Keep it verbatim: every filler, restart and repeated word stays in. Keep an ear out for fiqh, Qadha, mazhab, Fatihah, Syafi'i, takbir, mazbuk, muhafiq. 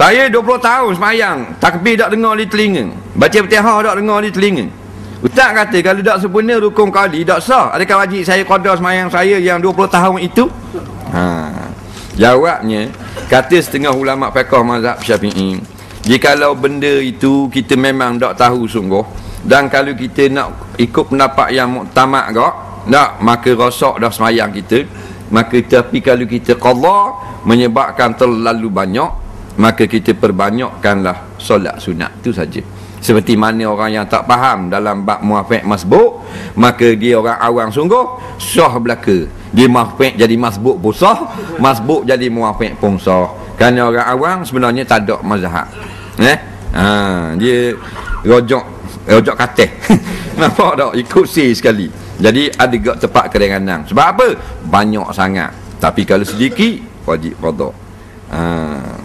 Saya dua puluh tahun semayang, takbir tak dengar di telinga, baca Fatihah tak dengar di telinga. Ustaz kata kalau tak sempurna rukun qadi tak sah. Adakah wajib saya qada semayang saya yang dua puluh tahun itu? Ha. Jawabnya, kata setengah ulama fiqh mazhab Syafi'i, jikalau benda itu kita memang tak tahu sungguh, dan kalau kita nak ikut pendapat yang muktamad gak, nak maka rosak dah semayang kita. Maka tapi kalau kita qada menyebabkan terlalu banyak, maka kita perbanyakkanlah solat sunat. Itu saja. Seperti mana orang yang tak faham dalam bab muhafiq mazbuk, maka dia orang awam sungguh, sah belaka. Dia muhafiq jadi mazbuk pun sah, mazbuk jadi muhafiq pun sah. Kerana orang awam sebenarnya tak ada mazhab. Eh? Ha, dia rojok rojok katil. Nampak tak? Ikut si sekali. Jadi ada gak tepat kadang-kadang. Sebab apa? Banyak sangat. Tapi kalau sedikit wajib qada. Ha.